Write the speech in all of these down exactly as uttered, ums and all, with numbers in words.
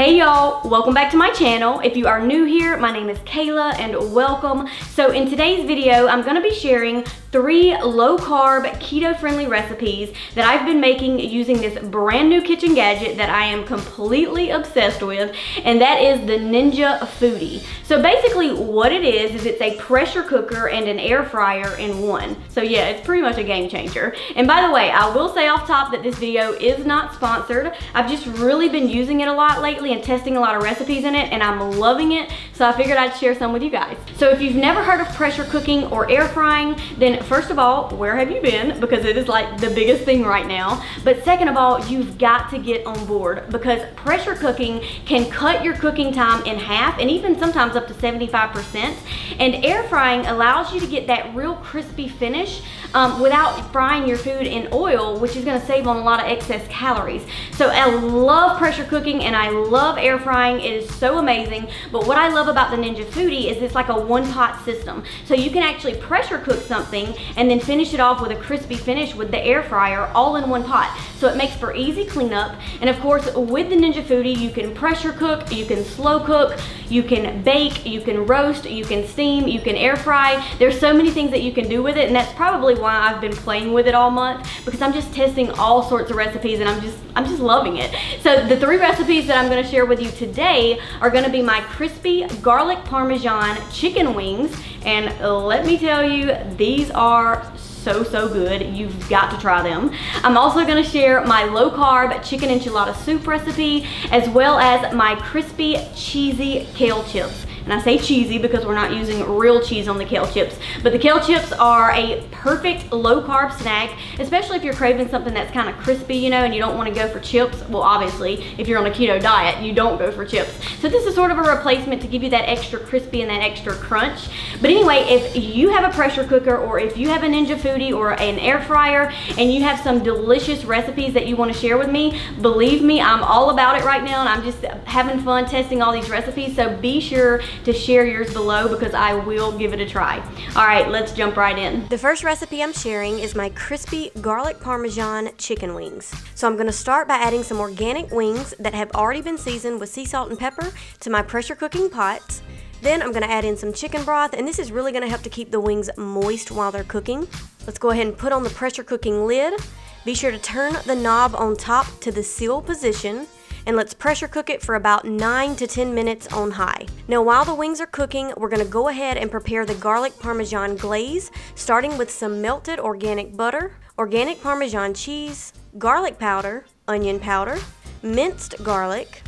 Hey y'all, welcome back to my channel. If you are new here, my name is Kayla and welcome. So in today's video, I'm gonna be sharing three low-carb, keto-friendly recipes that I've been making using this brand new kitchen gadget that I am completely obsessed with, and that is the Ninja Foodi. So basically what it is, is it's a pressure cooker and an air fryer in one. So yeah, it's pretty much a game changer. And by the way, I will say off top that this video is not sponsored. I've just really been using it a lot lately and testing a lot of recipes in it, and I'm loving it, so I figured I'd share some with you guys. So if you've never heard of pressure cooking or air frying, then first of all, where have you been? Because it is like the biggest thing right now. But second of all, you've got to get on board because pressure cooking can cut your cooking time in half and even sometimes up to seventy-five percent. And air frying allows you to get that real crispy finish um, without frying your food in oil, which is gonna save on a lot of excess calories. So I love pressure cooking and I love air frying. It is so amazing. But what I love about the Ninja Foodi is it's like a one-pot system. So you can actually pressure cook something and then finish it off with a crispy finish with the air fryer all in one pot. So it makes for easy cleanup. And of course, with the Ninja Foodi, you can pressure cook, you can slow cook, you can bake, you can roast, you can steam, you can air fry. There's so many things that you can do with it, and that's probably why I've been playing with it all month, because I'm just testing all sorts of recipes and I'm just I'm just loving it. So the three recipes that I'm gonna share with you today are gonna be my crispy garlic parmesan chicken wings. And let me tell you, these are so, so good. You've got to try them. I'm also gonna share my low carb chicken enchilada soup recipe, as well as my crispy cheesy kale chips. And I say cheesy because we're not using real cheese on the kale chips. But the kale chips are a perfect low-carb snack, especially if you're craving something that's kind of crispy, you know, and you don't want to go for chips. Well, obviously, if you're on a keto diet, you don't go for chips. So this is sort of a replacement to give you that extra crispy and that extra crunch. But anyway, if you have a pressure cooker or if you have a Ninja Foodi or an air fryer and you have some delicious recipes that you want to share with me, believe me, I'm all about it right now and I'm just having fun testing all these recipes. So be sure to share yours below because I will give it a try. All right, let's jump right in. The first recipe I'm sharing is my crispy garlic parmesan chicken wings. So I'm gonna start by adding some organic wings that have already been seasoned with sea salt and pepper to my pressure cooking pot. Then I'm gonna add in some chicken broth, and this is really gonna help to keep the wings moist while they're cooking. Let's go ahead and put on the pressure cooking lid. Be sure to turn the knob on top to the seal position. And let's pressure cook it for about nine to ten minutes on high. Now while the wings are cooking, we're gonna go ahead and prepare the garlic parmesan glaze, starting with some melted organic butter, organic parmesan cheese, garlic powder, onion powder, minced garlic,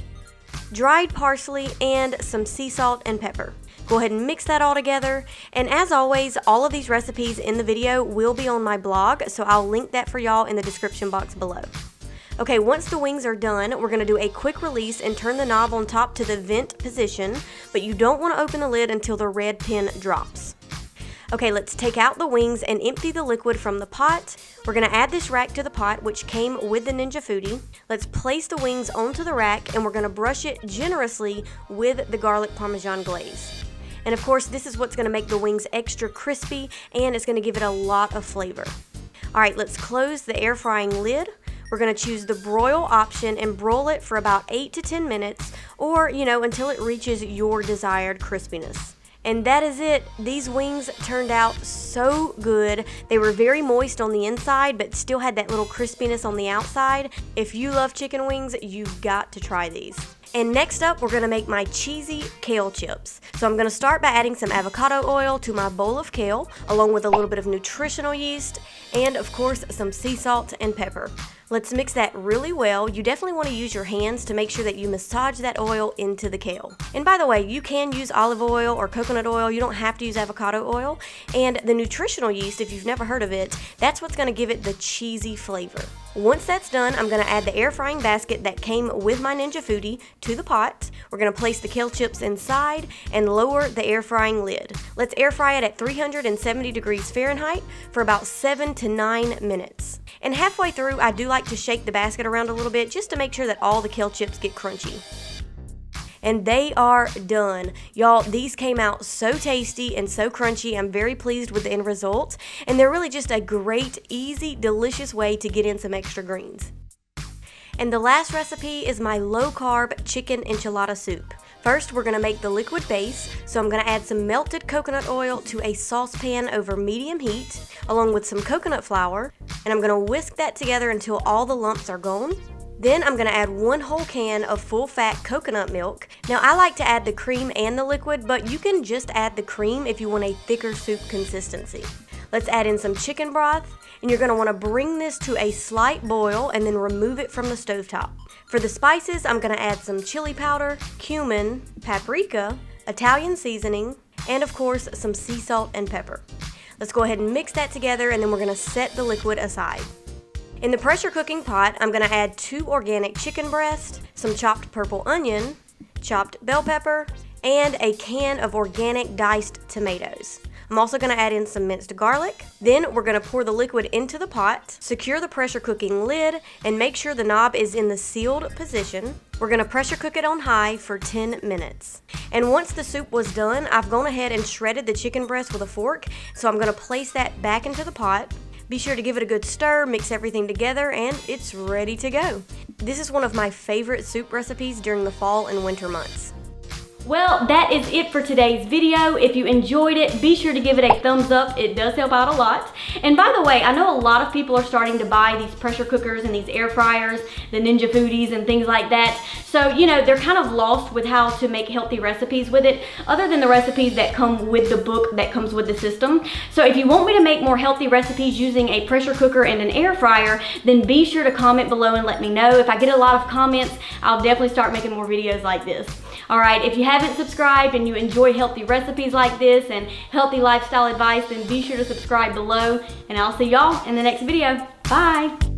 dried parsley, and some sea salt and pepper. Go ahead and mix that all together. And as always, all of these recipes in the video will be on my blog, so I'll link that for y'all in the description box below. Okay, once the wings are done, we're gonna do a quick release and turn the knob on top to the vent position, but you don't wanna open the lid until the red pin drops. Okay, let's take out the wings and empty the liquid from the pot. We're gonna add this rack to the pot, which came with the Ninja Foodi. Let's place the wings onto the rack and we're gonna brush it generously with the garlic parmesan glaze. And of course, this is what's gonna make the wings extra crispy and it's gonna give it a lot of flavor. All right, let's close the air frying lid. We're gonna choose the broil option and broil it for about eight to ten minutes, or you know, until it reaches your desired crispiness. And that is it. These wings turned out so good. They were very moist on the inside, but still had that little crispiness on the outside. If you love chicken wings, you've got to try these. And next up, we're gonna make my cheesy kale chips. So I'm gonna start by adding some avocado oil to my bowl of kale, along with a little bit of nutritional yeast, and of course, some sea salt and pepper. Let's mix that really well. You definitely wanna use your hands to make sure that you massage that oil into the kale. And by the way, you can use olive oil or coconut oil. You don't have to use avocado oil. And the nutritional yeast, if you've never heard of it, that's what's gonna give it the cheesy flavor. Once that's done, I'm gonna add the air frying basket that came with my Ninja Foodi to the pot. We're gonna place the kale chips inside and lower the air frying lid. Let's air fry it at three hundred seventy degrees Fahrenheit for about seven to nine minutes. And halfway through, I do like to shake the basket around a little bit just to make sure that all the kale chips get crunchy. And they are done. Y'all, these came out so tasty and so crunchy. I'm very pleased with the end result. And they're really just a great, easy, delicious way to get in some extra greens. And the last recipe is my low-carb chicken enchilada soup. First, we're going to make the liquid base, so I'm going to add some melted coconut oil to a saucepan over medium heat, along with some coconut flour, and I'm going to whisk that together until all the lumps are gone. Then I'm going to add one whole can of full-fat coconut milk. Now, I like to add the cream and the liquid, but you can just add the cream if you want a thicker soup consistency. Let's add in some chicken broth, and you're going to want to bring this to a slight boil and then remove it from the stovetop. For the spices, I'm going to add some chili powder, cumin, paprika, Italian seasoning, and of course some sea salt and pepper. Let's go ahead and mix that together, and then we're going to set the liquid aside. In the pressure cooking pot, I'm going to add two organic chicken breasts, some chopped purple onion, chopped bell pepper, and a can of organic diced tomatoes. I'm also going to add in some minced garlic. Then we're going to pour the liquid into the pot, secure the pressure cooking lid, and make sure the knob is in the sealed position. We're going to pressure cook it on high for ten minutes. And once the soup was done, I've gone ahead and shredded the chicken breast with a fork, so I'm going to place that back into the pot. Be sure to give it a good stir, mix everything together, and it's ready to go. This is one of my favorite soup recipes during the fall and winter months. Well, that is it for today's video. If you enjoyed it, be sure to give it a thumbs up. It does help out a lot. And by the way, I know a lot of people are starting to buy these pressure cookers and these air fryers, the Ninja Foodis and things like that. So, you know, they're kind of lost with how to make healthy recipes with it, other than the recipes that come with the book that comes with the system. So if you want me to make more healthy recipes using a pressure cooker and an air fryer, then be sure to comment below and let me know. If I get a lot of comments, I'll definitely start making more videos like this. All right, if you haven't subscribed and you enjoy healthy recipes like this and healthy lifestyle advice, then be sure to subscribe below, and I'll see y'all in the next video. Bye.